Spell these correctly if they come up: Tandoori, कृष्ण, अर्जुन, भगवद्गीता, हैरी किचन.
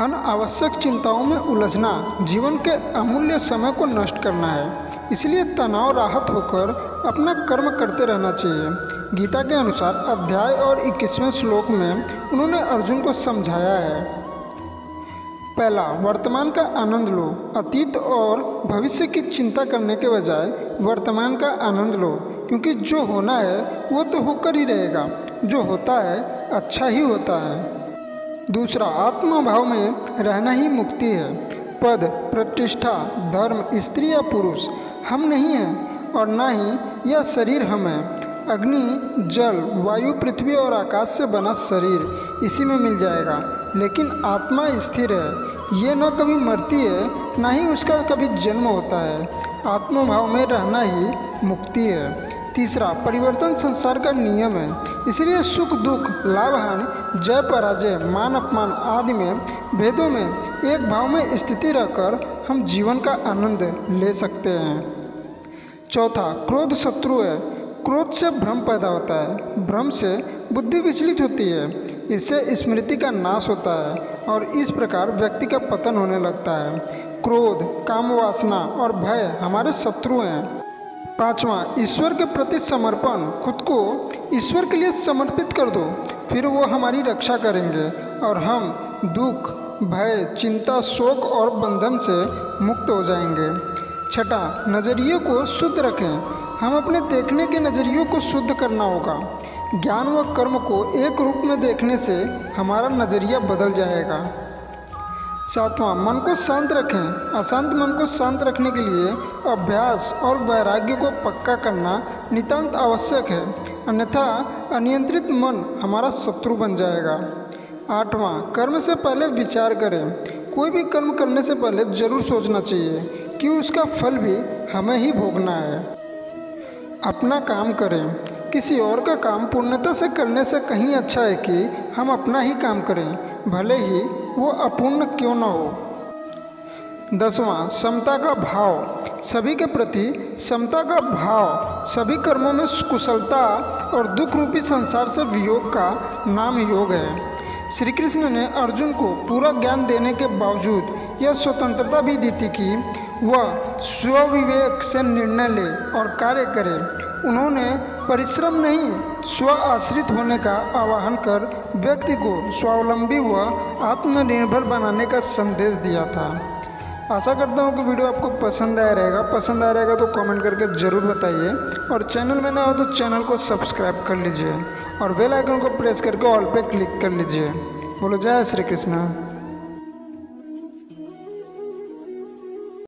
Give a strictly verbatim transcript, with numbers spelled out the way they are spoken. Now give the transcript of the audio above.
अनावश्यक चिंताओं में उलझना जीवन के अमूल्य समय को नष्ट करना है। इसलिए तनाव राहत होकर अपना कर्म करते रहना चाहिए। गीता के अनुसार अध्याय और इक्कीसवें श्लोक में उन्होंने अर्जुन को समझाया है। पहला, वर्तमान का आनंद लो। अतीत और भविष्य की चिंता करने के बजाय वर्तमान का आनंद लो, क्योंकि जो होना है वो तो होकर ही रहेगा। जो होता है अच्छा ही होता है। दूसरा, आत्मभाव में रहना ही मुक्ति है। पद, प्रतिष्ठा, धर्म, स्त्री या पुरुष हम नहीं हैं और ना ही यह शरीर हम हैं। अग्नि, जल, वायु, पृथ्वी और आकाश से बना शरीर इसी में मिल जाएगा, लेकिन आत्मा स्थिर है। ये ना कभी मरती है ना ही उसका कभी जन्म होता है। आत्मभाव में रहना ही मुक्ति है। तीसरा, परिवर्तन संसार का नियम है। इसलिए सुख दुख, लाभ हानि, जय पराजय, मान अपमान आदि में भेदों में एक भाव में स्थिति रहकर हम जीवन का आनंद ले सकते हैं। चौथा, क्रोध शत्रु है। क्रोध से भ्रम पैदा होता है, भ्रम से बुद्धि विचलित होती है, इससे स्मृति का नाश होता है और इस प्रकार व्यक्ति का पतन होने लगता है। क्रोध, काम वासना और भय हमारे शत्रु हैं। पाँचवा, ईश्वर के प्रति समर्पण। खुद को ईश्वर के लिए समर्पित कर दो, फिर वो हमारी रक्षा करेंगे और हम दुख, भय, चिंता, शोक और बंधन से मुक्त हो जाएंगे। छठा, नज़रिए को शुद्ध रखें। हम अपने देखने के नज़रियों को शुद्ध करना होगा। ज्ञान व कर्म को एक रूप में देखने से हमारा नज़रिया बदल जाएगा। सातवां, मन को शांत रखें। अशांत मन को शांत रखने के लिए अभ्यास और वैराग्य को पक्का करना नितांत आवश्यक है, अन्यथा अनियंत्रित मन हमारा शत्रु बन जाएगा। आठवां, कर्म से पहले विचार करें। कोई भी कर्म करने से पहले जरूर सोचना चाहिए कि उसका फल भी हमें ही भोगना है। अपना काम करें। किसी और का काम पूर्णता से करने से कहीं अच्छा है कि हम अपना ही काम करें, भले ही वो अपूर्ण क्यों न हो। दसवां, समता का भाव। सभी के प्रति समता का भाव सभी कर्मों में कुशलता और दुख रूपी संसार से वियोग का नाम योग है। श्री कृष्ण ने अर्जुन को पूरा ज्ञान देने के बावजूद यह स्वतंत्रता भी दी थी कि वह स्वविवेक से निर्णय ले और कार्य करे। उन्होंने परिश्रम नहीं, स्व आश्रित होने का आह्वान कर व्यक्ति को स्वावलंबी व आत्मनिर्भर बनाने का संदेश दिया था। आशा करता हूँ कि वीडियो आपको पसंद आया रहेगा। पसंद आया रहेगा तो कमेंट करके ज़रूर बताइए, और चैनल में ना हो तो चैनल को सब्सक्राइब कर लीजिए और बेल आइकन को प्रेस करके ऑल पे क्लिक कर लीजिए। बोलो जय श्री कृष्ण।